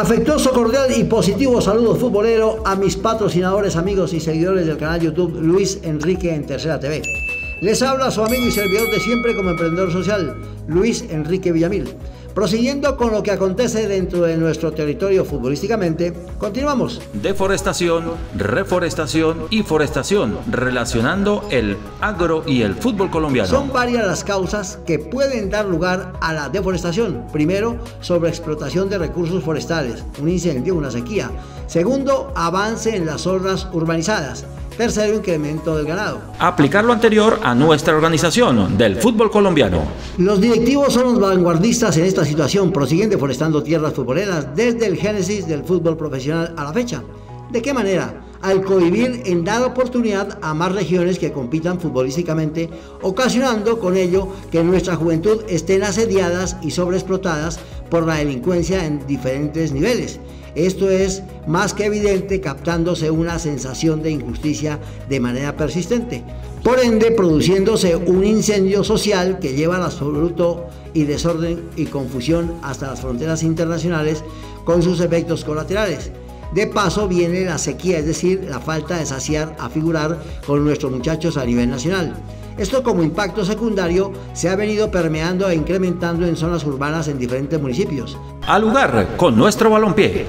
Afectuoso, cordial y positivo saludo futbolero a mis patrocinadores, amigos y seguidores del canal YouTube Luis Enrique en Tercera TV. Les habla su amigo y servidor de siempre como emprendedor social, Luis Enrique Villamil. Prosiguiendo con lo que acontece dentro de nuestro territorio futbolísticamente, continuamos. Deforestación, reforestación y forestación, relacionando el agro y el fútbol colombiano. Son varias las causas que pueden dar lugar a la deforestación. Primero, sobreexplotación de recursos forestales, un incendio, una sequía. Segundo, avance en las zonas urbanizadas. Tercero, incremento del ganado. Aplicar lo anterior a nuestra organización del fútbol colombiano. Los directivos son los vanguardistas en esta situación, prosiguen deforestando tierras futboleras desde el génesis del fútbol profesional a la fecha. ¿De qué manera? Al cohibir en dar oportunidad a más regiones que compitan futbolísticamente, ocasionando con ello que nuestra juventud estén asediadas y sobreexplotadas por la delincuencia en diferentes niveles. Esto es más que evidente, captándose una sensación de injusticia de manera persistente, por ende produciéndose un incendio social que lleva al absoluto y desorden y confusión hasta las fronteras internacionales, con sus efectos colaterales. De paso viene la sequía, es decir, la falta de saciar a figurar con nuestros muchachos a nivel nacional. Esto, como impacto secundario, se ha venido permeando e incrementando en zonas urbanas en diferentes municipios. Al lugar con nuestro balompié.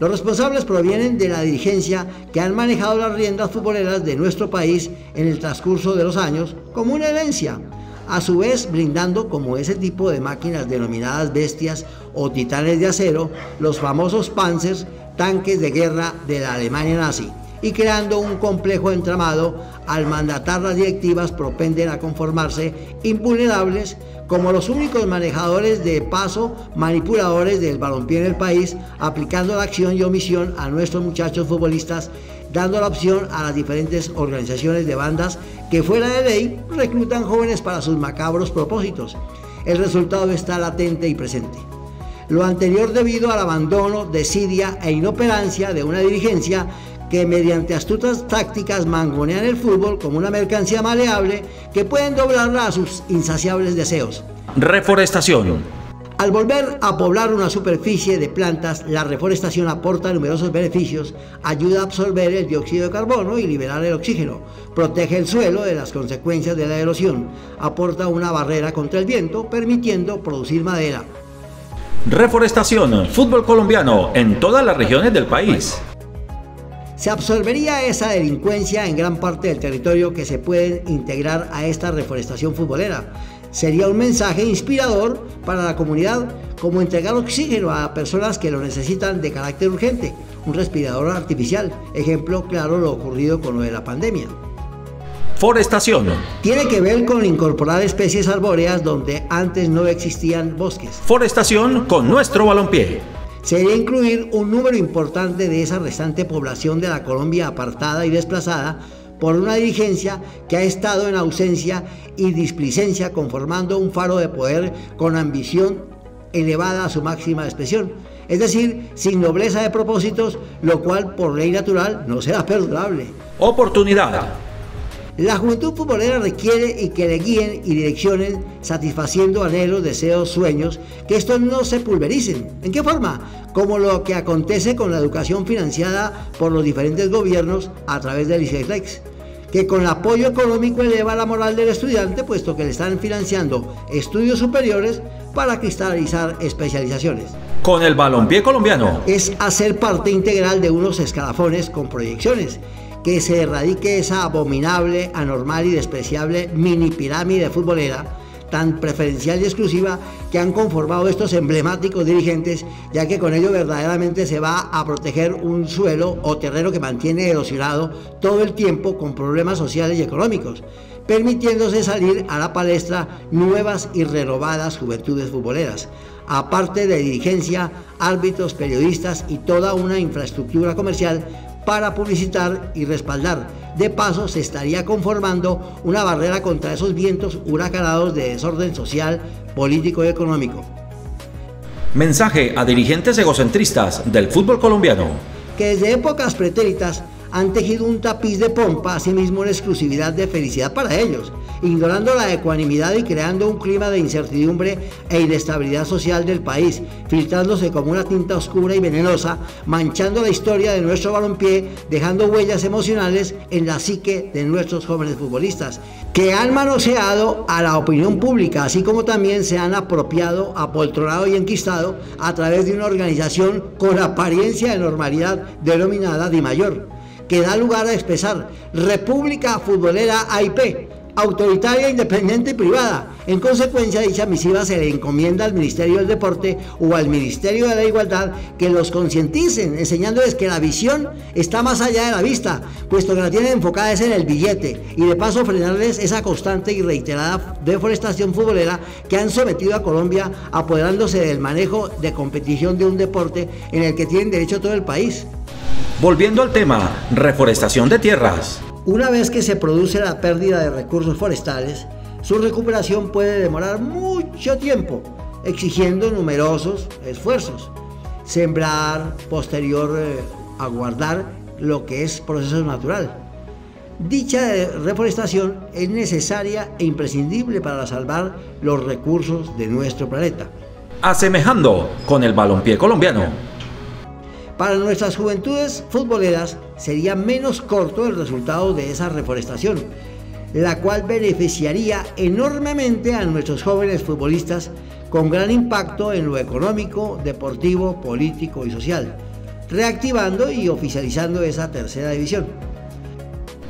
Los responsables provienen de la dirigencia que han manejado las riendas futboleras de nuestro país en el transcurso de los años como una herencia, a su vez brindando como ese tipo de máquinas denominadas bestias o titanes de acero, los famosos panzers, tanques de guerra de la Alemania nazi, y creando un complejo entramado al mandatar las directivas propenden a conformarse invulnerables como los únicos manejadores de paso, manipuladores del balompié en el país, aplicando la acción y omisión a nuestros muchachos futbolistas, dando la opción a las diferentes organizaciones de bandas que fuera de ley reclutan jóvenes para sus macabros propósitos. El resultado está latente y presente. Lo anterior debido al abandono, desidia e inoperancia de una dirigencia que mediante astutas tácticas mangonean el fútbol como una mercancía maleable que pueden doblarla a sus insaciables deseos. Reforestación. Al volver a poblar una superficie de plantas, la reforestación aporta numerosos beneficios, ayuda a absorber el dióxido de carbono y liberar el oxígeno, protege el suelo de las consecuencias de la erosión, aporta una barrera contra el viento, permitiendo producir madera. Reforestación, fútbol colombiano en todas las regiones del país. Se absorbería esa delincuencia en gran parte del territorio que se puede integrar a esta reforestación futbolera. Sería un mensaje inspirador para la comunidad, como entregar oxígeno a personas que lo necesitan de carácter urgente, un respirador artificial, ejemplo claro lo ocurrido con lo de la pandemia. Forestación. Tiene que ver con incorporar especies arbóreas donde antes no existían bosques. Forestación con nuestro balompié. Sería incluir un número importante de esa restante población de la Colombia apartada y desplazada por una dirigencia que ha estado en ausencia y displicencia, conformando un faro de poder con ambición elevada a su máxima expresión, es decir, sin nobleza de propósitos, lo cual por ley natural no será perdurable. Oportunidad. La juventud futbolera requiere y que le guíen y direccionen, satisfaciendo anhelos, deseos, sueños, que estos no se pulvericen. ¿En qué forma? Como lo que acontece con la educación financiada por los diferentes gobiernos a través del ICETEX, que con el apoyo económico eleva la moral del estudiante, puesto que le están financiando estudios superiores para cristalizar especializaciones. Con el balompié colombiano. Es hacer parte integral de unos escalafones con proyecciones, que se erradique esa abominable, anormal y despreciable mini pirámide futbolera tan preferencial y exclusiva que han conformado estos emblemáticos dirigentes, ya que con ello verdaderamente se va a proteger un suelo o terreno que mantiene erosionado todo el tiempo con problemas sociales y económicos, permitiéndose salir a la palestra nuevas y renovadas juventudes futboleras, aparte de dirigencia, árbitros, periodistas y toda una infraestructura comercial para publicitar y respaldar. De paso, se estaría conformando una barrera contra esos vientos huracanados de desorden social, político y económico. Mensaje a dirigentes egocentristas del fútbol colombiano, que desde épocas pretéritas han tejido un tapiz de pompa a sí mismo en exclusividad de felicidad para ellos, ignorando la ecuanimidad y creando un clima de incertidumbre e inestabilidad social del país, filtrándose como una tinta oscura y venenosa, manchando la historia de nuestro balompié, dejando huellas emocionales en la psique de nuestros jóvenes futbolistas, que han manoseado a la opinión pública, así como también se han apropiado, apoltronado y enquistado a través de una organización con apariencia de normalidad denominada Dimayor, que da lugar a expresar República Futbolera AIP, autoritaria, independiente y privada. En consecuencia, dicha misiva se le encomienda al Ministerio del Deporte o al Ministerio de la Igualdad que los concienticen, enseñándoles que la visión está más allá de la vista, puesto que la tienen enfocada es en el billete, y de paso frenarles esa constante y reiterada deforestación futbolera que han sometido a Colombia, apoderándose del manejo de competición de un deporte en el que tienen derecho todo el país. Volviendo al tema, reforestación de tierras. Una vez que se produce la pérdida de recursos forestales, su recuperación puede demorar mucho tiempo, exigiendo numerosos esfuerzos. Sembrar, posterior aguardar lo que es proceso natural. Dicha reforestación es necesaria e imprescindible para salvar los recursos de nuestro planeta. Asemejando con el balompié colombiano. Para nuestras juventudes futboleras sería menos corto el resultado de esa reforestación, la cual beneficiaría enormemente a nuestros jóvenes futbolistas con gran impacto en lo económico, deportivo, político y social, reactivando y oficializando esa tercera división.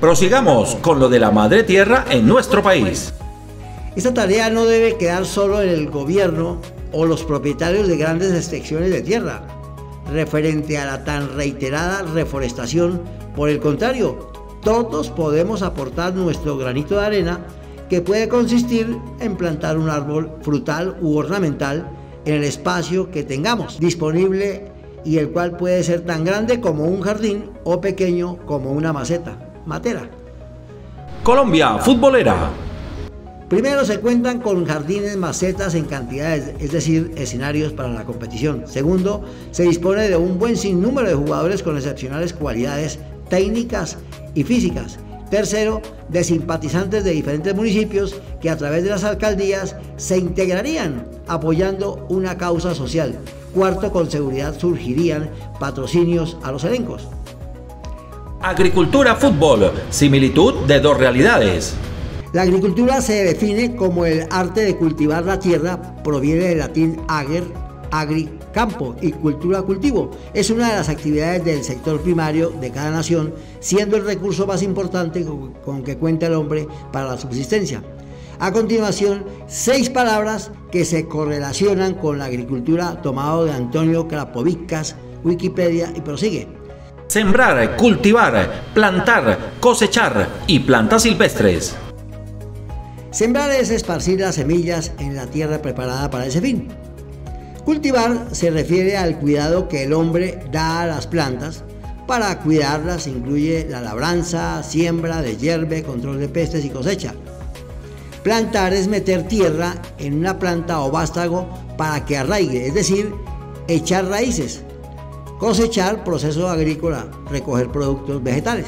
Prosigamos con lo de la madre tierra en nuestro país. Esta tarea no debe quedar solo en el gobierno o los propietarios de grandes extensiones de tierra, referente a la tan reiterada reforestación. Por el contrario, todos podemos aportar nuestro granito de arena, que puede consistir en plantar un árbol frutal u ornamental en el espacio que tengamos disponible y el cual puede ser tan grande como un jardín o pequeño como una maceta, matera. Colombia futbolera. Primero, se cuentan con jardines, macetas en cantidades, es decir, escenarios para la competición. Segundo, se dispone de un buen sinnúmero de jugadores con excepcionales cualidades técnicas y físicas. Tercero, de simpatizantes de diferentes municipios que a través de las alcaldías se integrarían apoyando una causa social. Cuarto, con seguridad surgirían patrocinios a los elencos. Agricultura, fútbol, similitud de dos realidades. La agricultura se define como el arte de cultivar la tierra, proviene del latín ager, agri, campo, y cultura, cultivo. Es una de las actividades del sector primario de cada nación, siendo el recurso más importante con que cuenta el hombre para la subsistencia. A continuación, 6 palabras que se correlacionan con la agricultura, tomado de Antonio Carapovicas, Wikipedia, y prosigue. Sembrar, cultivar, plantar, cosechar y plantas silvestres. Sembrar es esparcir las semillas en la tierra preparada para ese fin. Cultivar se refiere al cuidado que el hombre da a las plantas. Para cuidarlas incluye la labranza, siembra, deshielbe, control de pestes y cosecha. Plantar es meter tierra en una planta o vástago para que arraigue, es decir, echar raíces. Cosechar, proceso agrícola, recoger productos vegetales.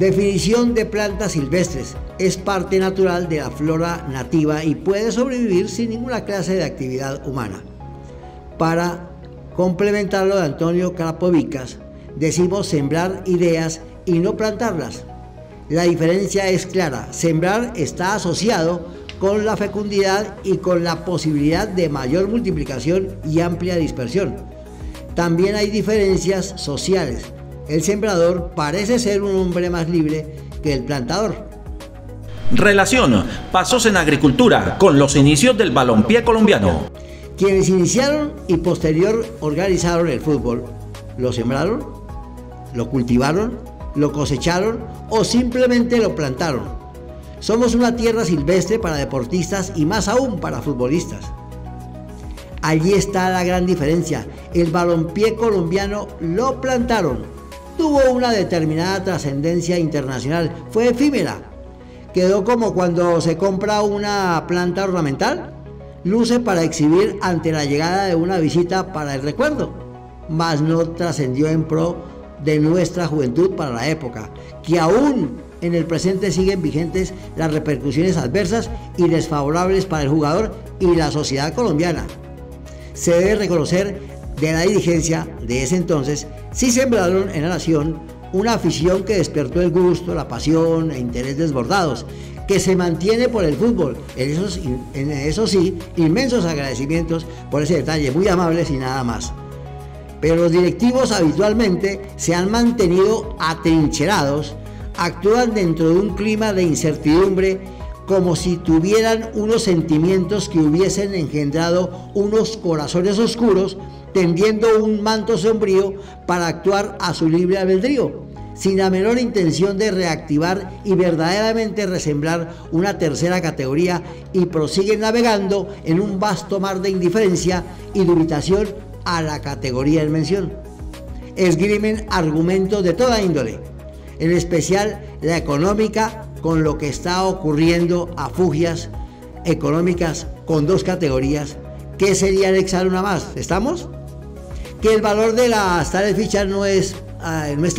Definición de plantas silvestres. Es parte natural de la flora nativa y puede sobrevivir sin ninguna clase de actividad humana. Para complementar lo de Antonio Carapovicas, decimos sembrar ideas y no plantarlas. La diferencia es clara. Sembrar está asociado con la fecundidad y con la posibilidad de mayor multiplicación y amplia dispersión. También hay diferencias sociales. El sembrador parece ser un hombre más libre que el plantador. Relación, pasos en agricultura con los inicios del balompié colombiano. Quienes iniciaron y posterior organizaron el fútbol, lo sembraron, lo cultivaron, lo cosecharon o simplemente lo plantaron. Somos una tierra silvestre para deportistas y más aún para futbolistas. Allí está la gran diferencia. El balompié colombiano lo plantaron. Tuvo una determinada trascendencia internacional, fue efímera. Quedó como cuando se compra una planta ornamental, luce para exhibir ante la llegada de una visita para el recuerdo, mas no trascendió en pro de nuestra juventud para la época, que aún en el presente siguen vigentes las repercusiones adversas y desfavorables para el jugador y la sociedad colombiana. Se debe reconocer de la dirigencia de ese entonces, sí sembraron en la nación una afición que despertó el gusto, la pasión e interés desbordados, que se mantiene por el fútbol. En eso sí, inmensos agradecimientos por ese detalle, muy amables y nada más. Pero los directivos habitualmente se han mantenido atrincherados, actúan dentro de un clima de incertidumbre, como si tuvieran unos sentimientos que hubiesen engendrado unos corazones oscuros, tendiendo un manto sombrío para actuar a su libre albedrío, sin la menor intención de reactivar y verdaderamente resemblar una tercera categoría, y prosiguen navegando en un vasto mar de indiferencia y dubitación a la categoría en mención. Esgrimen argumentos de toda índole, en especial la económica, con lo que está ocurriendo a fugias económicas con dos categorías. ¿Qué sería anexar una más? ¿Estamos? Que el valor de las tales fichas no está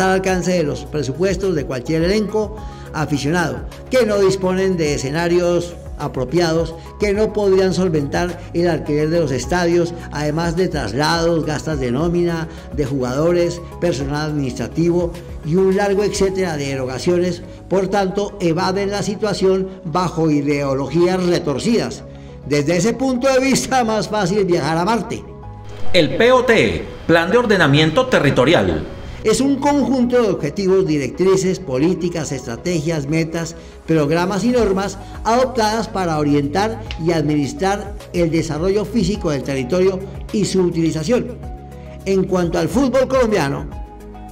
al alcance de los presupuestos de cualquier elenco aficionado, que no disponen de escenarios apropiados, que no podrían solventar el alquiler de los estadios, además de traslados, gastos de nómina, de jugadores, personal administrativo y un largo etcétera de erogaciones. Por tanto, evaden la situación bajo ideologías retorcidas. Desde ese punto de vista, más fácil viajar a Marte. El POT, Plan de Ordenamiento Territorial, es un conjunto de objetivos, directrices, políticas, estrategias, metas, programas y normas adoptadas para orientar y administrar el desarrollo físico del territorio y su utilización. En cuanto al fútbol colombiano,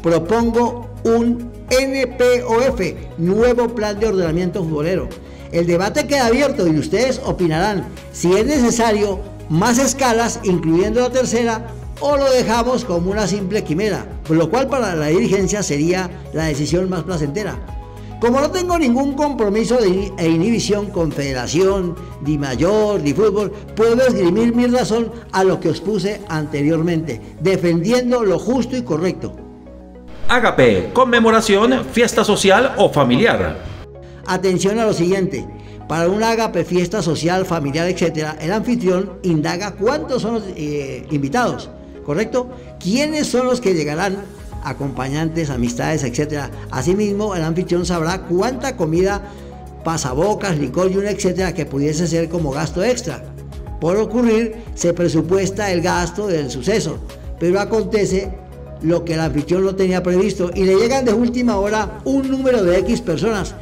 propongo un NPOF, Nuevo Plan de Ordenamiento Futbolero. El debate queda abierto y ustedes opinarán si es necesario más escalas, incluyendo la tercera, o lo dejamos como una simple quimera, por lo cual para la dirigencia sería la decisión más placentera. Como no tengo ningún compromiso e inhibición con Federación, Dimayor, Difútbol, puedo esgrimir mi razón a lo que os puse anteriormente, defendiendo lo justo y correcto. AGP, conmemoración, fiesta social o familiar. Atención a lo siguiente: para una AGP, fiesta social, familiar, etc., el anfitrión indaga cuántos son los invitados, ¿correcto? ¿Quiénes son los que llegarán? Acompañantes, amistades, etc. Asimismo, el anfitrión sabrá cuánta comida, pasabocas, licor y una etc. que pudiese ser como gasto extra. Por ocurrir, se presupuesta el gasto del suceso, pero acontece lo que el anfitrión no tenía previsto y le llegan de última hora un número de X personas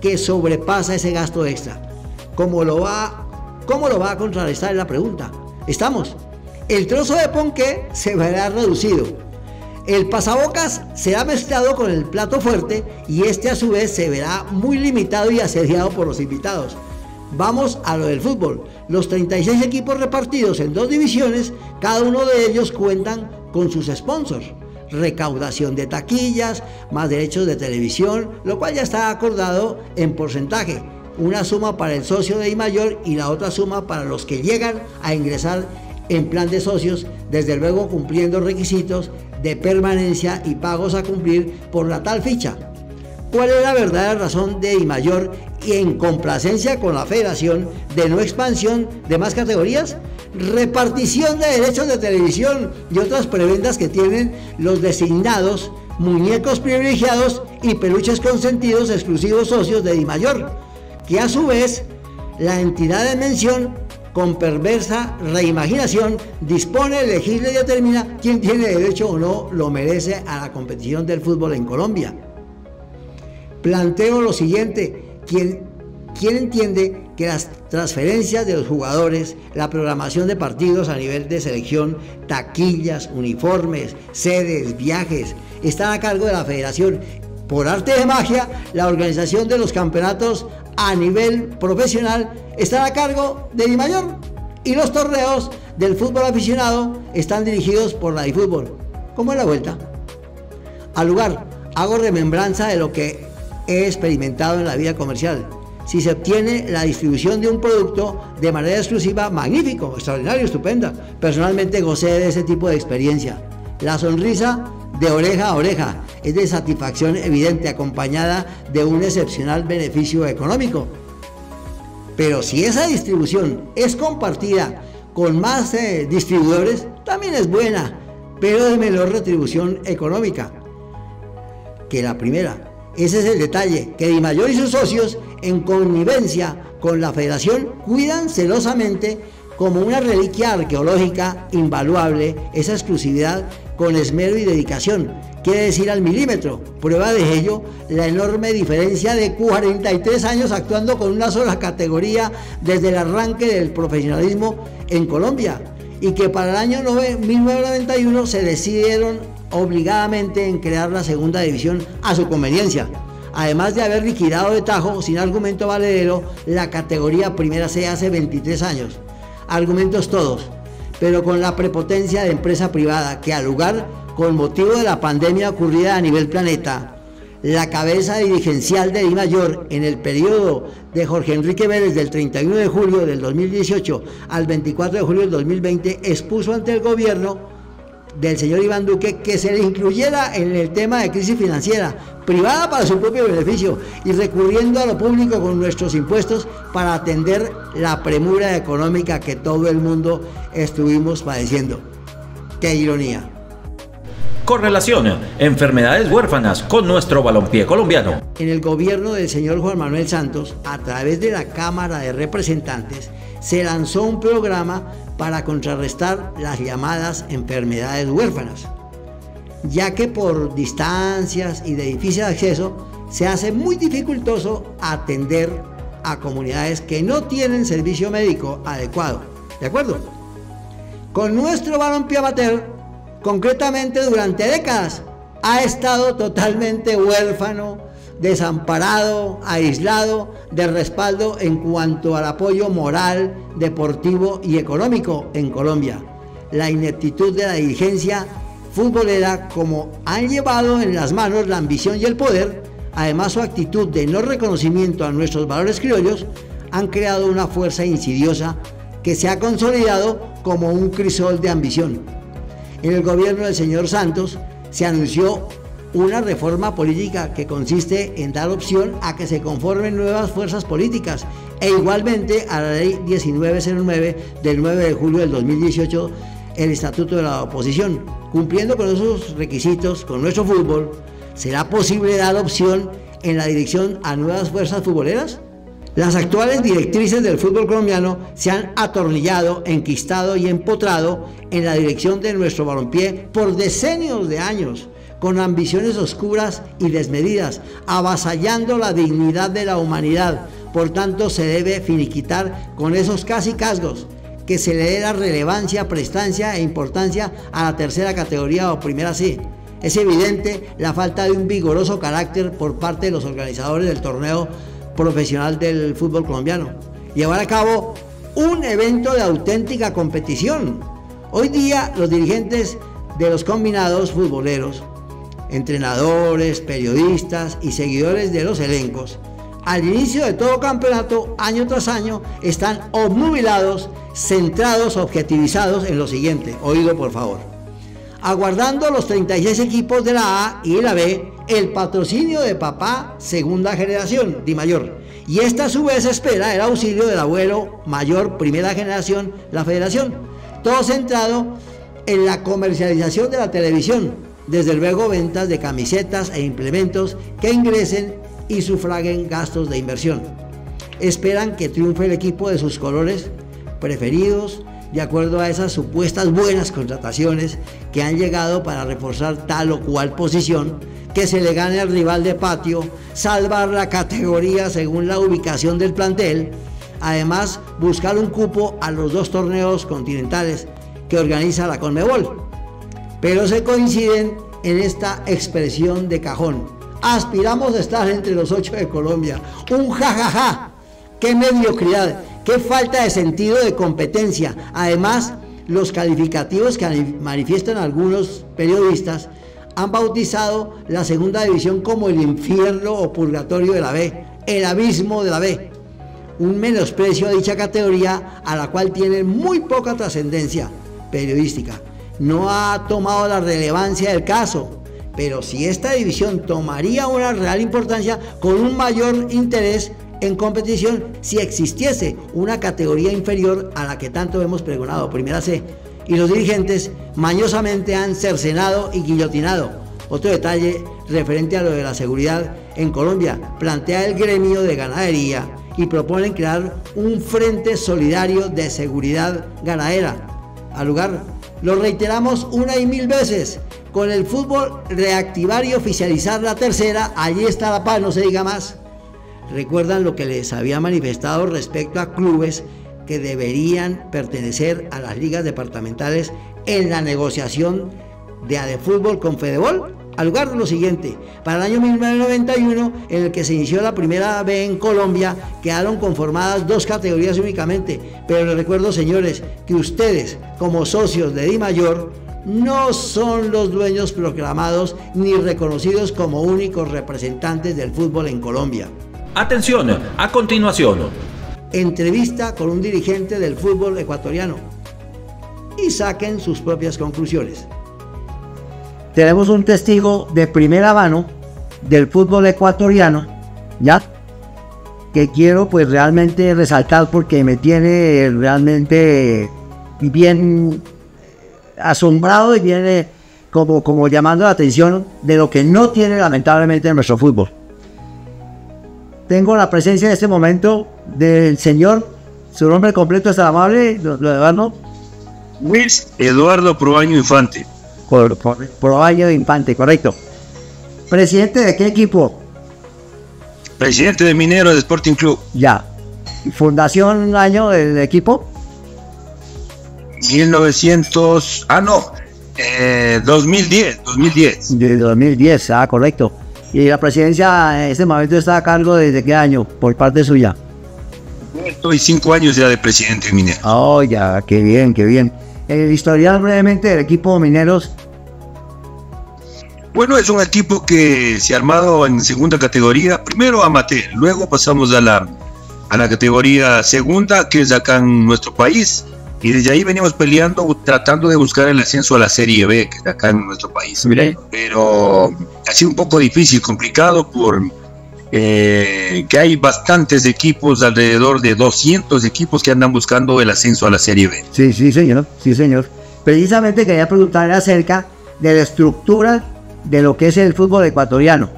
que sobrepasa ese gasto extra. ¿Cómo lo va a contrarrestar? Es la pregunta. ¿Estamos? El trozo de ponqué se verá reducido. El pasabocas será mezclado con el plato fuerte y este a su vez se verá muy limitado y asediado por los invitados. Vamos a lo del fútbol. Los 36 equipos repartidos en dos divisiones, cada uno de ellos cuentan con sus sponsors, recaudación de taquillas, más derechos de televisión, lo cual ya está acordado en porcentaje, una suma para el socio de Dimayor y la otra suma para los que llegan a ingresar en plan de socios, desde luego cumpliendo requisitos de permanencia y pagos a cumplir por la tal ficha. ¿Cuál es la verdadera razón de Dimayor y en complacencia con la Federación de no expansión de más categorías? Repartición de derechos de televisión y otras prebendas que tienen los designados muñecos privilegiados y peluches consentidos exclusivos socios de Dimayor, que a su vez la entidad de mención, con perversa reimaginación, dispone, legisla y determina quién tiene derecho o no lo merece a la competición del fútbol en Colombia. Planteo lo siguiente: ¿Quién entiende que las transferencias de los jugadores, la programación de partidos a nivel de selección, taquillas, uniformes, sedes, viajes, están a cargo de la federación? Por arte de magia, la organización de los campeonatos a nivel profesional está a cargo de Dimayor y los torneos del fútbol aficionado están dirigidos por la Difútbol. ¿Cómo es la vuelta? Al lugar, hago remembranza de lo que he experimentado en la vida comercial. Si se obtiene la distribución de un producto de manera exclusiva, magnífico, extraordinario, estupenda. Personalmente gocé de ese tipo de experiencia. La sonrisa de oreja a oreja, es de satisfacción evidente acompañada de un excepcional beneficio económico. Pero si esa distribución es compartida con más distribuidores, también es buena, pero de menor retribución económica que la primera. Ese es el detalle, que Dimayor y sus socios, en connivencia con la Federación, cuidan celosamente como una reliquia arqueológica invaluable esa exclusividad con esmero y dedicación, quiere decir al milímetro. Prueba de ello la enorme diferencia de 43 años actuando con una sola categoría desde el arranque del profesionalismo en Colombia, y que para el año 1991 se decidieron obligadamente en crear la segunda división a su conveniencia, además de haber liquidado de tajo, sin argumento valedero, la categoría primera C hace 23 años. Argumentos todos, pero con la prepotencia de empresa privada que al lugar, con motivo de la pandemia ocurrida a nivel planeta, la cabeza dirigencial de Dimayor en el periodo de Jorge Enrique Vélez del 31 de julio del 2018 al 24 de julio del 2020 expuso ante el gobierno del señor Iván Duque que se le incluyera en el tema de crisis financiera privada para su propio beneficio y recurriendo a lo público con nuestros impuestos para atender la premura económica que todo el mundo estuvimos padeciendo. ¡Qué ironía! Correlación, enfermedades huérfanas con nuestro balompié colombiano. En el gobierno del señor Juan Manuel Santos, a través de la Cámara de Representantes, se lanzó un programa para contrarrestar las llamadas enfermedades huérfanas, ya que por distancias y de difícil acceso se hace muy dificultoso atender a comunidades que no tienen servicio médico adecuado. ¿De acuerdo? Con nuestro balompié amateur, concretamente durante décadas, ha estado totalmente huérfano, desamparado, aislado de respaldo en cuanto al apoyo moral, deportivo y económico en Colombia. La ineptitud de la dirigencia futbolera, como han llevado en las manos la ambición y el poder, además su actitud de no reconocimiento a nuestros valores criollos, han creado una fuerza insidiosa que se ha consolidado como un crisol de ambición. En el gobierno del señor Santos se anunció una reforma política que consiste en dar opción a que se conformen nuevas fuerzas políticas e igualmente a la ley 1909 del 9 de julio del 2018, el estatuto de la oposición. Cumpliendo con esos requisitos, con nuestro fútbol, ¿será posible dar opción en la dirección a nuevas fuerzas futboleras? Las actuales directrices del fútbol colombiano se han atornillado, enquistado y empotrado en la dirección de nuestro balompié por decenios de años, con ambiciones oscuras y desmedidas, avasallando la dignidad de la humanidad. Por tanto, se debe finiquitar con esos casicazgos que se le dé la relevancia, prestancia e importancia a la tercera categoría o primera C. Es evidente la falta de un vigoroso carácter por parte de los organizadores del torneo profesional del fútbol colombiano, llevar a cabo un evento de auténtica competición. Hoy día los dirigentes de los combinados futboleros, entrenadores, periodistas y seguidores de los elencos, al inicio de todo campeonato, año tras año, están obnubilados, centrados, objetivizados en lo siguiente, oído por favor, aguardando los 36 equipos de la A y la B, el patrocinio de papá segunda generación, Dimayor, y esta a su vez espera el auxilio del abuelo mayor primera generación, la Federación, todo centrado en la comercialización de la televisión, desde luego ventas de camisetas e implementos que ingresen y sufraguen gastos de inversión. Esperan que triunfe el equipo de sus colores preferidos, de acuerdo a esas supuestas buenas contrataciones que han llegado para reforzar tal o cual posición, que se le gane al rival de patio, salvar la categoría según la ubicación del plantel, además buscar un cupo a los dos torneos continentales que organiza la Conmebol. Pero se coinciden en esta expresión de cajón: aspiramos a estar entre los 8 de Colombia. Un jajaja, qué mediocridad, qué falta de sentido de competencia. Además, los calificativos que manifiestan algunos periodistas han bautizado la segunda división como el infierno o purgatorio de la B, el abismo de la B, un menosprecio a dicha categoría a la cual tiene muy poca trascendencia periodística. No ha tomado la relevancia del caso, Pero si esta división tomaría una real importancia con un mayor interés en competición si existiese una categoría inferior a la que tanto hemos pregonado, Primera C, y los dirigentes mañosamente han cercenado y guillotinado. Otro detalle referente a lo de la seguridad en Colombia, plantea el gremio de ganadería y proponen crear un frente solidario de seguridad ganadera. Al lugar, lo reiteramos 1,000 veces, con el fútbol reactivar y oficializar la tercera, allí está la paz, no se diga más. Recuerdan lo que les había manifestado respecto a clubes que deberían pertenecer a las ligas departamentales en la negociación de Adefútbol con Fedebol. Al lugar de lo siguiente, para el año 1991, en el que se inició la Primera B en Colombia, quedaron conformadas dos categorías únicamente, pero les recuerdo, señores, que ustedes, como socios de Dimayor, no son los dueños proclamados ni reconocidos como únicos representantes del fútbol en Colombia. Atención, a continuación, entrevista con un dirigente del fútbol ecuatoriano y saquen sus propias conclusiones. Tenemos un testigo de primera mano del fútbol ecuatoriano, ¿ya? Que quiero pues realmente resaltar porque me tiene realmente bien asombrado y viene como llamando la atención de lo que no tiene lamentablemente nuestro fútbol. Tengo la presencia en este momento del señor, su nombre completo es amable, Eduardo. Luis Eduardo Proaño Infante. Proaño Infante, correcto. ¿Presidente de qué equipo? Presidente de Mineros de Sporting Club. Ya. ¿Fundación año del equipo? 2010. De 2010, correcto. ¿Y la presidencia en este momento está a cargo desde qué año, por parte suya? Estoy 5 años ya de presidente de Mineros. Oh, ya, qué bien, qué bien. El historial brevemente del equipo Mineros. Bueno, es un equipo que se ha armado en segunda categoría, primero amateur, luego pasamos a la categoría segunda, que es acá en nuestro país, y desde ahí venimos peleando, tratando de buscar el ascenso a la Serie B, que es acá en nuestro país. ¿Mire? Pero ha sido un poco difícil, complicado, por que hay bastantes equipos, alrededor de 200 equipos que andan buscando el ascenso a la Serie B. Sí, sí, señor. Sí, señor. Precisamente quería preguntarle acerca de la estructura de lo que es el fútbol ecuatoriano.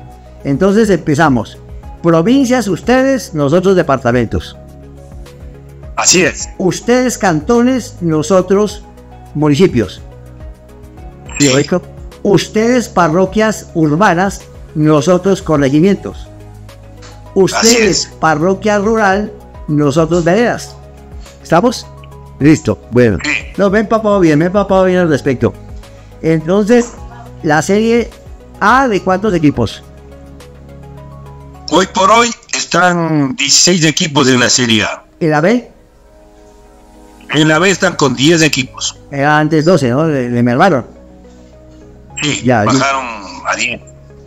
Entonces empezamos. Provincias ustedes, nosotros departamentos. Así es. Ustedes cantones, nosotros municipios. Sí. Ustedes parroquias urbanas, nosotros corregimientos. Ustedes, parroquia rural, nosotros veredas. ¿Estamos? Listo, bueno. No, me he empapado bien al respecto. Entonces, la Serie A, ¿de cuántos equipos? Hoy por hoy están 16 equipos en la Serie A. ¿Y la B? En la B están con 10 equipos. Era antes 12, ¿no? Le mermaron. Sí, ya, bajaron a 10.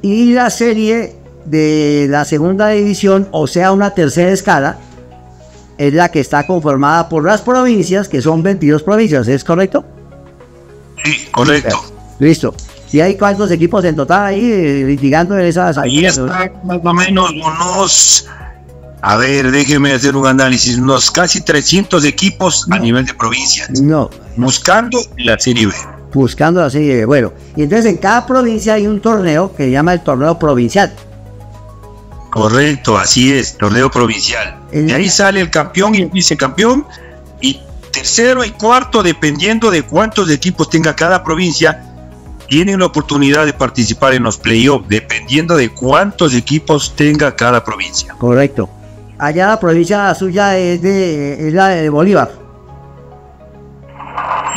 Y la Serie de la segunda división, o sea una tercera escala, es la que está conformada por las provincias, que son 22 provincias, ¿es correcto? Sí, correcto. Listo. ¿Y hay cuántos equipos en total ahí litigando en esas? Ahí están más o menos unos, a ver, déjeme hacer un análisis, unos casi 300 equipos a nivel de provincias. No. Buscando la Serie B. Buscando la Serie B, bueno. Y entonces en cada provincia hay un torneo que se llama el torneo provincial. Correcto, así es, torneo provincial. De ahí sale el campeón y el vicecampeón, y tercero y cuarto, dependiendo de cuántos equipos tenga cada provincia, tienen la oportunidad de participar en los playoffs, dependiendo de cuántos equipos tenga cada provincia. Correcto. Allá la provincia suya es la de Bolívar.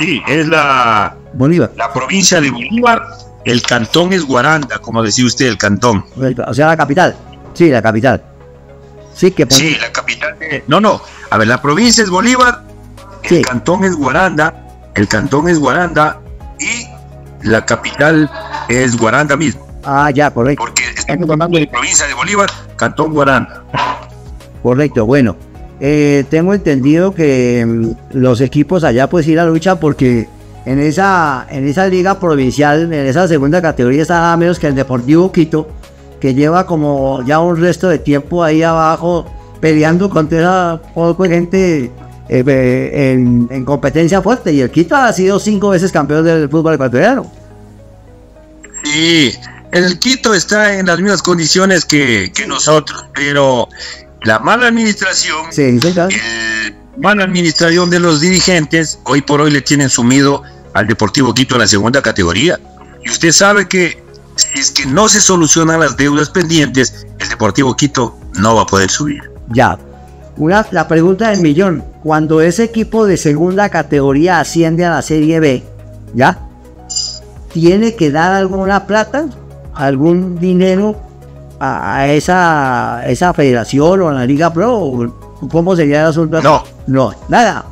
Sí, es la Bolívar. La provincia de Bolívar, el cantón es Guaranda, como decía usted, el cantón. Correcto, o sea, la capital. Sí, la capital. Sí, que por... sí, la capital. A ver, la provincia es Bolívar, sí. El cantón es Guaranda y la capital es Guaranda mismo. Ah, ya, correcto. Porque estamos hablando de provincia de Bolívar, cantón Guaranda. Correcto, bueno. Tengo entendido que los equipos allá pues ir a lucha porque en esa liga provincial, en esa segunda categoría, está nada menos que el Deportivo Quito, que lleva como ya un resto de tiempo ahí abajo peleando contra poco gente en competencia fuerte, y el Quito ha sido 5 veces campeón del fútbol ecuatoriano. Sí, el Quito está en las mismas condiciones que nosotros, pero la mala administración, mala administración de los dirigentes, hoy por hoy le tienen sumido al Deportivo Quito en la segunda categoría. Y usted sabe que si es que no se solucionan las deudas pendientes, el Deportivo Quito no va a poder subir. Ya, la pregunta del millón: cuando ese equipo de segunda categoría asciende a la Serie B, ¿ya? ¿Tiene que dar alguna plata, algún dinero a esa federación o a la Liga Pro? ¿Cómo sería el asunto? No, nada.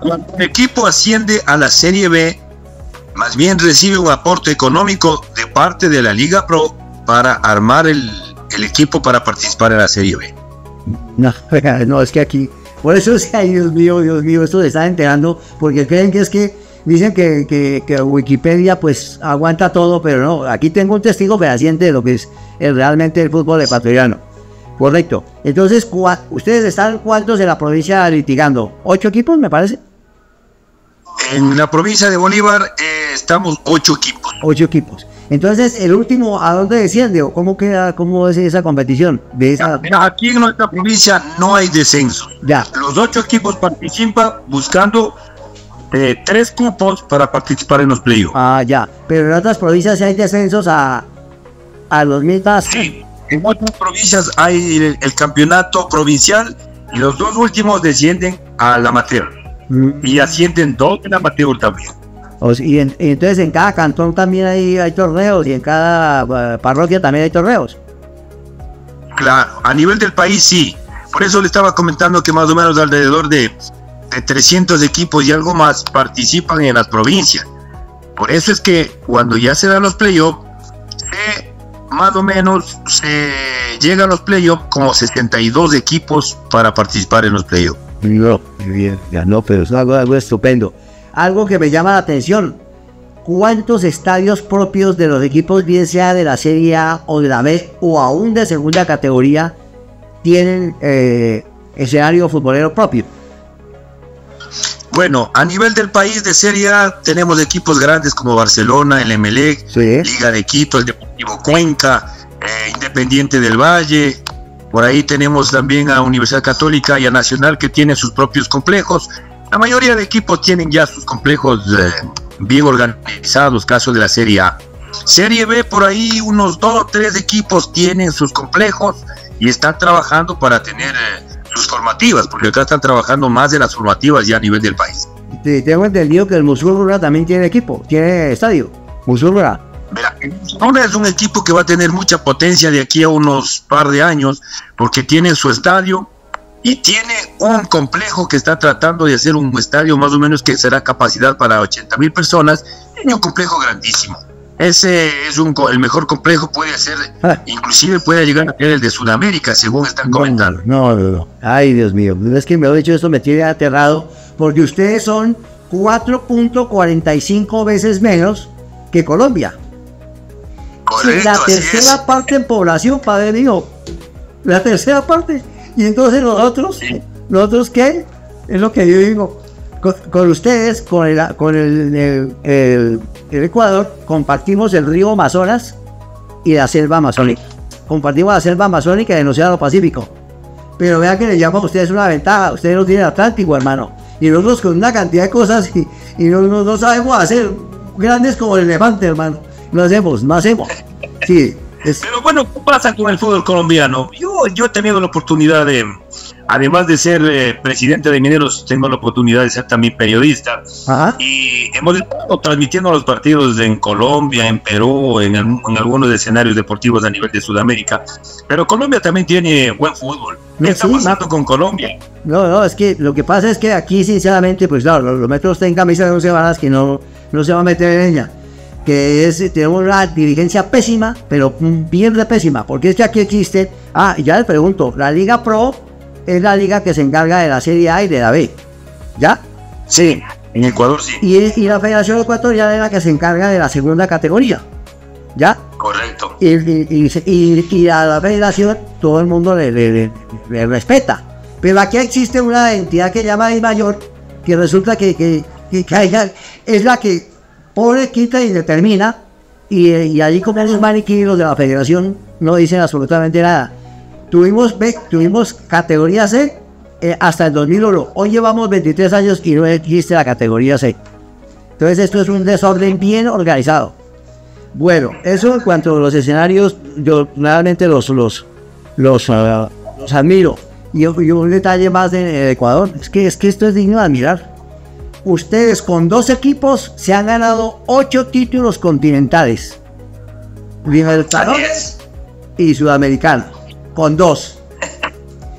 Cuando el equipo asciende a la Serie B, más bien recibe un aporte económico de parte de la Liga Pro para armar el equipo para participar en la Serie B. No, es que aquí, por eso es que, ay, Dios mío, esto se está enterando, porque creen que es que dicen que Wikipedia pues aguanta todo, pero no, aquí tengo un testigo fehaciente de lo que es realmente el fútbol ecuatoriano. Correcto. Entonces, ¿ustedes están cuántos en la provincia litigando? 8 equipos, me parece. En la provincia de Bolívar estamos 8 equipos. 8 equipos. Entonces, el último, ¿a dónde desciende? ¿Cómo queda? ¿Cómo es esa competición? Mira, aquí en nuestra provincia no hay descenso. Ya. Los 8 equipos participan buscando 3 cupos para participar en los playoffs. Ah, ya. Pero en otras provincias hay descensos a los mismos. Sí. En otras provincias hay el campeonato provincial y los 2 últimos descienden al amateur. Y ascienden 2 en amateur también. Y entonces en cada cantón también hay torneos, y en cada parroquia también hay torneos. Claro, a nivel del país sí. Por eso le estaba comentando que más o menos alrededor de 300 equipos y algo más participan en las provincias. Por eso es que cuando ya se dan los playoffs, más o menos se llega a los playoffs como 62 equipos para participar en los playoffs. No, bien, ya no, pero es algo estupendo. Algo que me llama la atención: ¿cuántos estadios propios de los equipos, bien sea de la Serie A o de la B o aún de segunda categoría, tienen escenario futbolero propio? Bueno, a nivel del país de Serie A tenemos equipos grandes como Barcelona, el Emelec, sí, Liga de Quito, el Deportivo Cuenca, Independiente del Valle. Por ahí tenemos también a Universidad Católica y a Nacional, que tienen sus propios complejos. La mayoría de equipos tienen ya sus complejos bien organizados, caso de la Serie A. Serie B, por ahí unos 2 o 3 equipos tienen sus complejos y están trabajando para tener sus formativas, porque acá están trabajando más de las formativas ya a nivel del país. Tengo entendido que el Musul Rural también tiene equipo, tiene estadio. Musul Rural. Mira, ahora es un equipo que va a tener mucha potencia de aquí a unos par de años, porque tiene su estadio y tiene un complejo que está tratando de hacer un estadio más o menos que será capacidad para 80,000 personas. Tiene un complejo grandísimo. Ese es el mejor complejo, puede ser, inclusive puede llegar a ser el de Sudamérica, según están comentando. No. Ay, Dios mío, es que me lo he dicho, esto me tiene aterrado, porque ustedes son 4.45 veces menos que Colombia. Correcto, la tercera parte en población, padre mío. La tercera parte. Y entonces nosotros, sí. ¿Nosotros qué? Es lo que yo digo. Con ustedes, con el Ecuador, compartimos el río Amazonas y la selva amazónica. Compartimos la selva amazónica y el océano Pacífico. Pero vean que le llaman a ustedes una ventaja. Ustedes no tienen Atlántico, hermano. Y nosotros con una cantidad de cosas y no sabemos hacer grandes como el elefante, hermano. No hacemos. Sí. Pero bueno, ¿qué pasa con el fútbol colombiano? Yo he tenido la oportunidad de, además de ser presidente de Mineros, tengo la oportunidad de ser también periodista. Ajá. Y hemos estado transmitiendo los partidos en Colombia, en Perú, en algunos escenarios deportivos a nivel de Sudamérica. Pero Colombia también tiene buen fútbol. ¿Qué está pasando con Colombia? No, es que lo que pasa es que aquí, sinceramente, pues claro, los metros tienen camisa de 11 varas que no se va a meter en ella. Tenemos una dirigencia pésima, pero bien de pésima, porque es que aquí existe, ya les pregunto, la Liga Pro es la liga que se encarga de la Serie A y de la B, ¿ya? Sí, En Ecuador sí. Y la Federación Ecuatoriana es la que se encarga de la segunda categoría, ¿ya? Correcto. Y a la Federación todo el mundo le respeta. Pero aquí existe una entidad que se llama Dimayor, que resulta que es la que pone, quita y determina, y allí con esos maniquíes los de la Federación no dicen absolutamente nada. Tuvimos B, tuvimos categoría C hasta el 2001. Hoy llevamos 23 años y no existe la categoría C. Entonces esto es un desorden bien organizado. Bueno, eso en cuanto a los escenarios, yo realmente los admiro. Y un detalle más de Ecuador, es que esto es digno de admirar. Ustedes con 2 equipos se han ganado 8 títulos continentales. Libertadores y Sudamericano, con 2.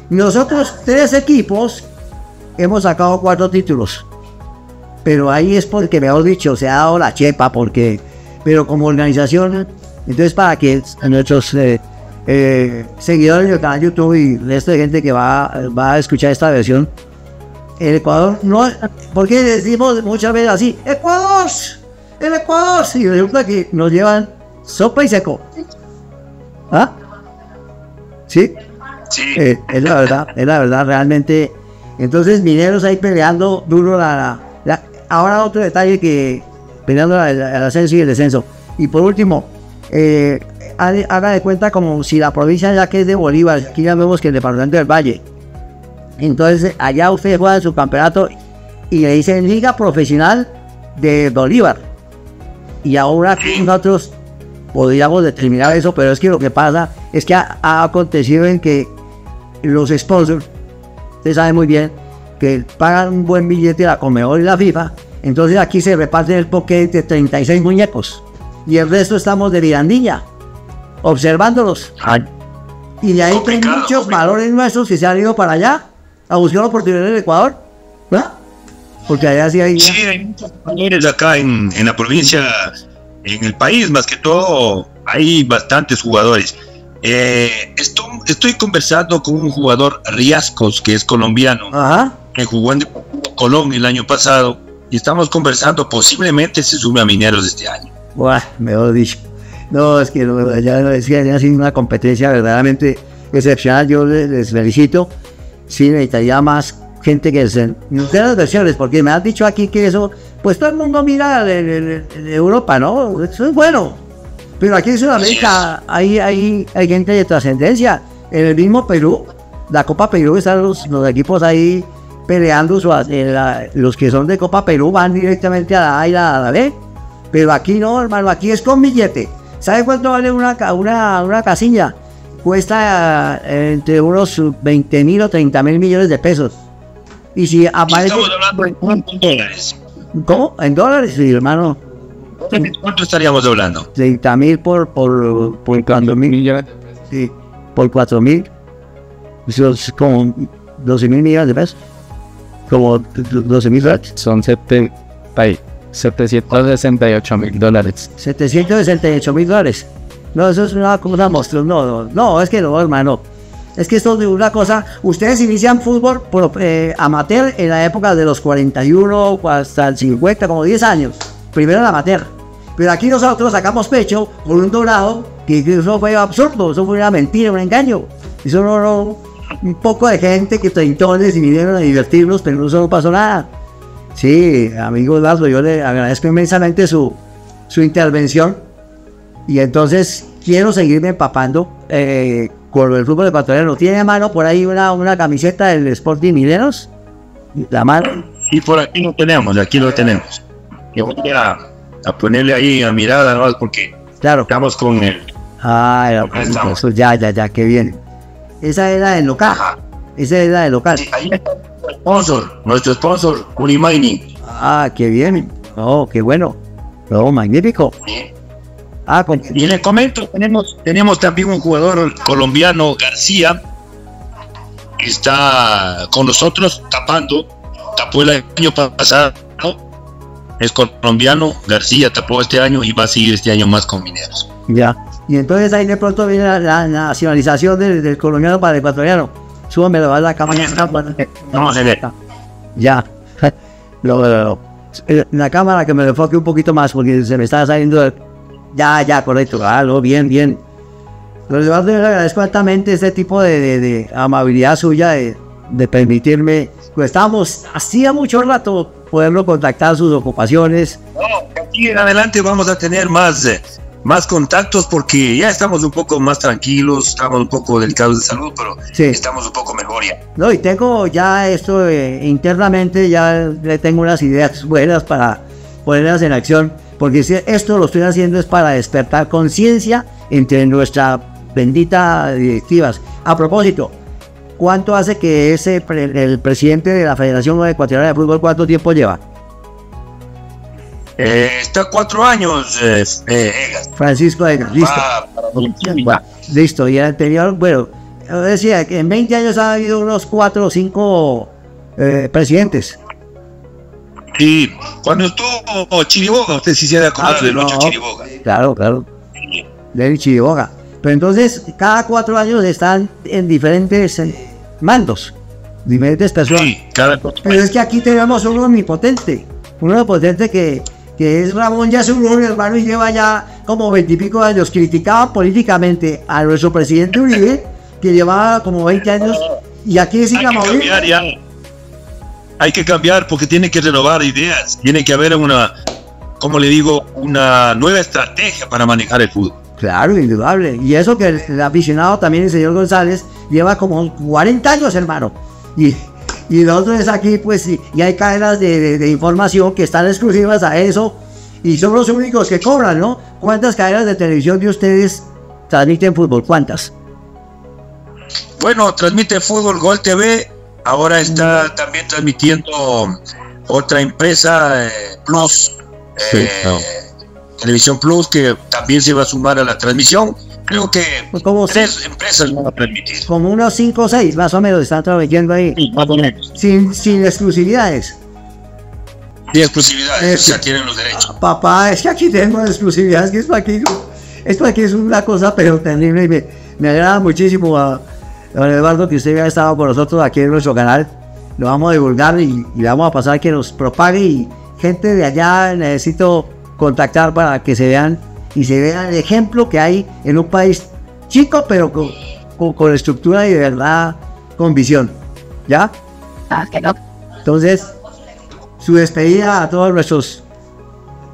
Nosotros 3 equipos hemos sacado 4 títulos. Pero ahí es porque, mejor dicho, se ha dado la chepa, porque... Pero como organización, entonces para que nuestros... seguidores del canal YouTube y el resto de gente que va a escuchar esta versión, el Ecuador no, porque decimos muchas veces así, Ecuador, el Ecuador, y resulta que nos llevan sopa y seco. ¿Ah? ¿Sí? Sí. Es la verdad, realmente. Entonces Mineros ahí peleando duro la ahora otro detalle, que peleando el ascenso y el descenso. Y por último, haga de cuenta como si la provincia, ya que es de Bolívar, aquí ya vemos que el departamento del Valle. Entonces allá ustedes juegan su campeonato y le dicen Liga Profesional de Bolívar. Y ahora aquí nosotros podríamos determinar eso, pero es que lo que pasa es que ha acontecido en que los sponsors, ustedes saben muy bien, que pagan un buen billete la Conmebol y la FIFA. Entonces aquí se reparte el poquete de 36 muñecos y el resto estamos de Mirandilla observándolos. Ay, y de ahí que muchos valores nuestros que se han ido para allá a buscar oportunidades en Ecuador, ¿verdad? Porque allá sí hay... Sí, hay muchos valores acá en la provincia, en el país más que todo, hay bastantes jugadores. Estoy conversando con un jugador, Riascos, que es colombiano. Ajá. Que jugó en Colón el año pasado, y estamos conversando, posiblemente se sube a Mineros este año. Buah, mejor dicho. No, es que ya ha sido una competencia verdaderamente excepcional. Yo les felicito. Sí, necesitaría más gente que se... De las versiones, porque me han dicho aquí que eso... Pues todo el mundo mira de Europa, ¿no? Eso es bueno. Pero aquí en Sudamérica hay gente de trascendencia. En el mismo Perú, la Copa Perú, están los equipos ahí peleando. Los que son de Copa Perú van directamente a la A y a la B. Pero aquí no, hermano, aquí es con billete. ¿Sabe cuánto vale una casilla? Cuesta entre unos 20 mil o 30 mil millones de pesos. Y si aparece... Estamos hablando en dólares. ¿Cómo? ¿En dólares? Sí, hermano. ¿Cuánto estaríamos hablando? 30 mil por 4 mil. Sí, por 4 mil. Eso es como 12 mil millones de pesos. Como 12 mil dólares. Son 768 mil dólares. 768 mil dólares. No, eso es una monstruo. No, es que no, hermano. Es que esto es una cosa. Ustedes inician fútbol amateur en la época de los 41 hasta el 50, como 10 años. Primero el amateur. Pero aquí nosotros sacamos pecho con un dorado, que eso fue absurdo, eso fue una mentira, un engaño. Eso no, un poco de gente que treintones y vinieron a divertirnos, pero eso no pasó nada. Sí, amigo Eduardo, yo le agradezco inmensamente su intervención, y entonces quiero seguirme empapando con el fútbol ecuatoriano. ¿Tiene a mano por ahí una camiseta del Sporting Mineros? La mano. Y por aquí no tenemos, aquí lo tenemos. Que voy a ponerle ahí a mirada, ¿no? Porque claro, estamos con él. Ah, eso, ya, qué bien. Esa era el local. Esa era el local. Sí, ahí está. Sponsor, nuestro sponsor, Unimining. Ah, qué bien. Oh, qué bueno. Oh, magnífico. Ah, y les comento, tenemos también un jugador colombiano, García, que está con nosotros tapando. Tapó el año pasado. Es colombiano, García tapó este año y va a seguir este año más con Mineros. Ya. Y entonces ahí de pronto viene la nacionalización del colombiano para el ecuatoriano. Súbame la cámara. No, ya. la cámara que me enfoque un poquito más porque se me está saliendo el... ya, correcto, algo bien. Pero yo le agradezco altamente este tipo de amabilidad suya de permitirme, pues estábamos hacía mucho rato poderlo contactar sus ocupaciones. No, aquí en adelante vamos a tener más contactos porque ya estamos un poco más tranquilos, estamos un poco delicados de salud, pero sí, estamos un poco mejor ya. No, y tengo ya esto internamente, ya le tengo unas ideas buenas para ponerlas en acción, porque esto lo estoy haciendo es para despertar conciencia entre nuestra bendita directivas. A propósito, ¿cuánto hace que el presidente de la Federación Ecuatoriana de Fútbol, cuánto tiempo lleva? Está 4 años, Egas. Francisco Egas, listo. Bueno, listo, y el anterior, bueno, decía que en 20 años ha habido unos 4 o 5 presidentes. Sí, cuando estuvo Chiriboga, usted se hiciera con el de Chiriboga. Claro, de Chiriboga. Pero entonces, cada 4 años están en diferentes mandos, diferentes personas. Sí, cada 4 años. Pero es que aquí tenemos uno omnipotente, que es Ramón Yasurún, hermano, y lleva ya como 20 y pico años. Criticaban políticamente a nuestro presidente Uribe, que llevaba como 20 años, y aquí es inamovible. Hay que cambiar porque tiene que renovar ideas, tiene que haber una, como le digo, una nueva estrategia para manejar el fútbol. Claro, indudable. Y eso que el aficionado también, el señor González, lleva como 40 años, hermano. Y nosotros aquí, pues, y hay cadenas de información que están exclusivas a eso, y son los únicos que cobran, ¿no? ¿Cuántas cadenas de televisión de ustedes transmiten fútbol? ¿Cuántas? Bueno, transmite fútbol Gol TV, ahora está también transmitiendo otra empresa, Plus, Televisión Plus, que también se va a sumar a la transmisión. Creo que pues como 3 empresas van a permitir. Como unos 5 o 6 más o menos están trabajando ahí. Sí, más o menos. Sin exclusividades. Sin exclusividades, ya tienen los derechos. Papá, es que aquí tenemos exclusividades, que esto aquí es una cosa pero terrible. Y me agrada muchísimo a don Eduardo que usted haya estado con nosotros aquí en nuestro canal. Lo vamos a divulgar y vamos a pasar que nos propague, y gente de allá necesito contactar para que se vean. Y se vea el ejemplo que hay en un país chico, pero con estructura y de verdad con visión. ¿Ya? Entonces, su despedida a todos nuestros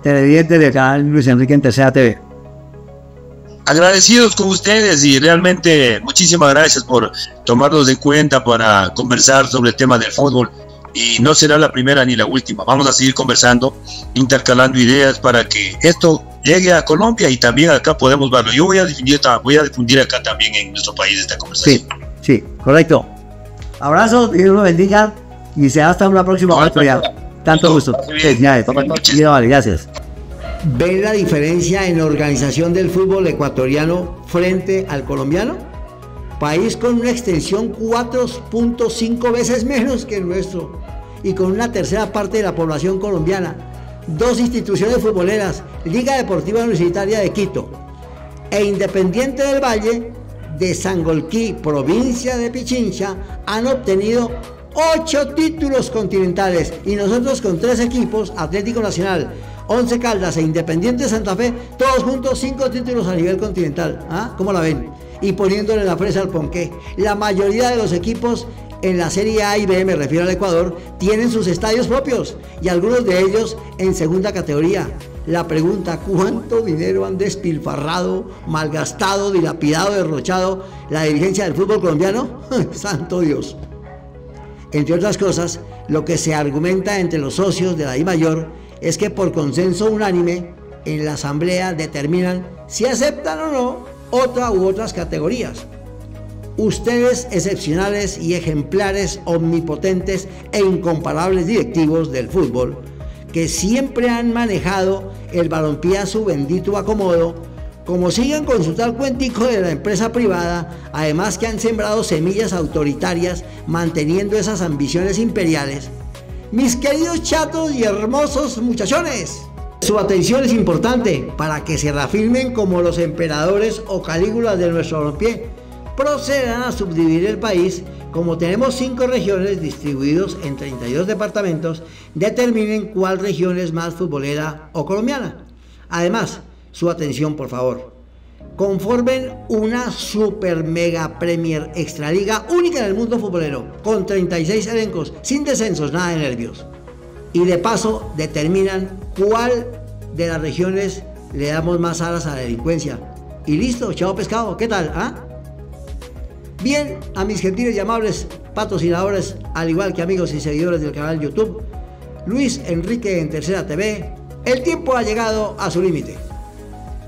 televidentes del canal Luis Enrique en Tercera TV. Agradecidos con ustedes y realmente muchísimas gracias por tomarnos en cuenta para conversar sobre el tema del fútbol. Y no será la primera ni la última. Vamos a seguir conversando, intercalando ideas para que esto llegue a Colombia y también acá podemos verlo. Yo voy a difundir acá también en nuestro país esta conversación. Sí, correcto. Abrazos, Dios los bendiga y sea hasta una próxima oportunidad. Tanto gusto. Gracias. ¿Ven la diferencia en la organización del fútbol ecuatoriano frente al colombiano? País con una extensión 4.5 veces menos que el nuestro y con una tercera parte de la población colombiana, 2 instituciones futboleras, Liga Deportiva Universitaria de Quito e Independiente del Valle de Sangolquí, provincia de Pichincha, han obtenido 8 títulos continentales y nosotros con 3 equipos, Atlético Nacional, Once Caldas e Independiente Santa Fe, todos juntos 5 títulos a nivel continental. ¿Ah? ¿Cómo la ven? Y poniéndole la fresa al ponqué. La mayoría de los equipos en la Serie A y B, me refiero al Ecuador, tienen sus estadios propios y algunos de ellos en segunda categoría. La pregunta, ¿cuánto dinero han despilfarrado, malgastado, dilapidado, derrochado la dirigencia del fútbol colombiano? ¡Santo Dios! Entre otras cosas, lo que se argumenta entre los socios de la Dimayor es que por consenso unánime en la asamblea determinan si aceptan o no otra u otras categorías. Ustedes, excepcionales y ejemplares, omnipotentes e incomparables directivos del fútbol, que siempre han manejado el balompié a su bendito acomodo, como sigan con su tal cuentico de la empresa privada, además que han sembrado semillas autoritarias manteniendo esas ambiciones imperiales. Mis queridos chatos y hermosos muchachones, su atención es importante para que se reafirmen como los emperadores o calígulas de nuestro balompié. Procedan a subdividir el país Como tenemos 5 regiones distribuidos en 32 departamentos, determinen cuál región es más futbolera o colombiana. Además, su atención por favor. Conformen una super mega premier extraliga única en el mundo futbolero, con 36 elencos, sin descensos, nada de nervios. Y de paso determinan cuál de las regiones le damos más alas a la delincuencia. Y listo, chao pescado, ¿qué tal? ¿Ah? Bien, a mis gentiles y amables patrocinadores, al igual que amigos y seguidores del canal YouTube, Luis Enrique en Tercera TV, el tiempo ha llegado a su límite.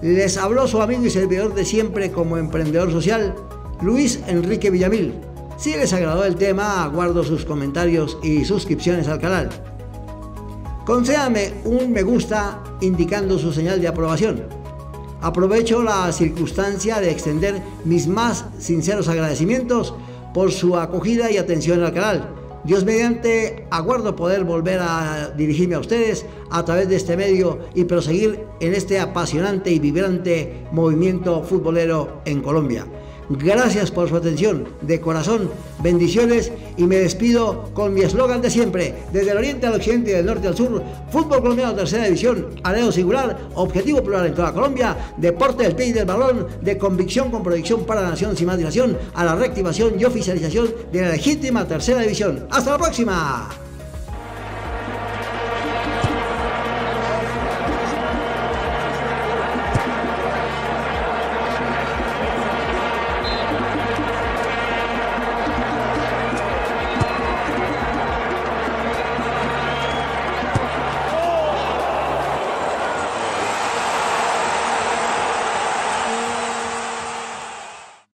Les habló su amigo y servidor de siempre como emprendedor social, Luis Enrique Villamil. Si les agradó el tema, aguardo sus comentarios y suscripciones al canal. Concédame un me gusta indicando su señal de aprobación. Aprovecho la circunstancia de extender mis más sinceros agradecimientos por su acogida y atención al canal. Dios mediante, aguardo poder volver a dirigirme a ustedes a través de este medio y proseguir en este apasionante y vibrante movimiento futbolero en Colombia. Gracias por su atención, de corazón, bendiciones, y me despido con mi eslogan de siempre: desde el oriente al occidente y del norte al sur, fútbol colombiano tercera división, anhelo singular, objetivo plural en toda Colombia, deporte del pie y del balón, de convicción con proyección para la nación sin más dilación, a la reactivación y oficialización de la legítima tercera división. ¡Hasta la próxima!